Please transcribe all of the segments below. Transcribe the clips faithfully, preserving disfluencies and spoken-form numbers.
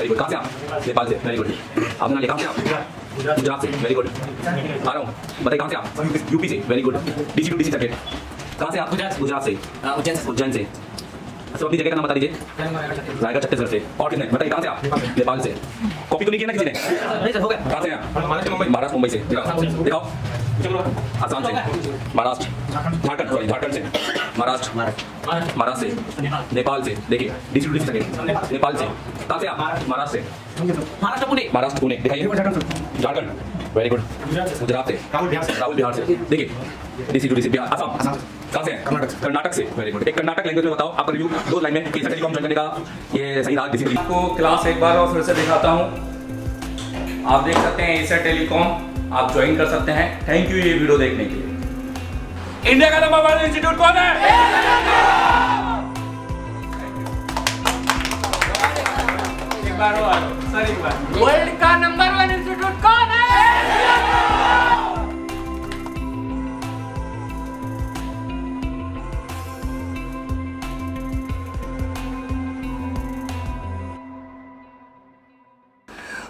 Very good. कहाँ से आप? नेपाल से, वेरी गुड। आपने नाम लिखा से आप? गुजरात से, वेरी गुड। आ रहा हूँ, बताइए कहाँ से आप? यूपी से, very good. D C to D C circuit. कहाँ से आप? गुजरात से, उज्जैन से, उज्जैन से। सब अपनी जगह का नाम बता दीजिए। रायगढ़, छत्तीसगढ़ से। और कितने बताइए कहाँ से आप? नेपाल से। कॉपी तो नहीं किया ना किसी ने? नहीं सर, हो गया। कहाँ से आप? महाराष्ट्र, मुंबई से। दिखाओ। आसाम से, महाराष्ट्र, झारखंड, सॉरी झारखंड से, महाराष्ट्र, महाराष्ट्र से, नेपाल से। देखिए डी सी सके, नेपाल से। कहाँ से आप? महाराष्ट्र से। महाराष्ट्र पुणे, महाराष्ट्र पुणे। दिखाइए। Jharkhand, very good. गुजरात से, राहुल बिहार से। देखिए D C to D C Bihar, Assam. कहाँ से? कर्नाटक, कर्नाटक से, वेरी गुड। एक कर्नाटक लैंग्वेज में बताओ आपका रिव्यू दो लाइन में कैसा टेलीकॉम करने का ये सही रहा। किसी आपको क्लास एक बार और फिर से दिखाता हूँ। आप देख सकते हैं एसर टेलीकॉम, आप ज्वाइन कर सकते हैं। थैंक यू ये वीडियो देखने के लिए। इंडिया का नंबर वन इंस्टीट्यूट कौन है? वर्ल्ड का नंबर वन इंस्टीट्यूट कौन है?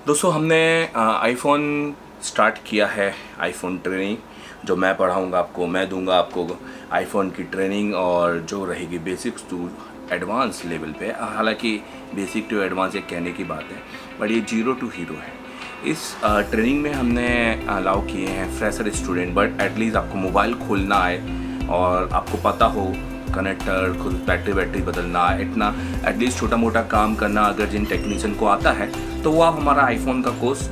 दोस्तों हमने आईफोन स्टार्ट किया है, आईफोन ट्रेनिंग, जो मैं पढ़ाऊँगा आपको, मैं दूंगा आपको आईफोन की ट्रेनिंग, और जो रहेगी बेसिक्स टू एडवांस लेवल पे। हालांकि बेसिक टू एडवांस ये कहने की बात है, बट ये जीरो टू हीरो है। इस ट्रेनिंग में हमने अलाउ किए हैं फ्रेशर स्टूडेंट, बट एटलीस्ट आपको मोबाइल खोलना आए और आपको पता हो कनेक्टर, खुद बैटरी बैटरी बदलना, इतना एटलीस्ट छोटा मोटा काम करना अगर जिन टेक्नीशियन को आता है, तो वो आप हमारा आईफोन का कोर्स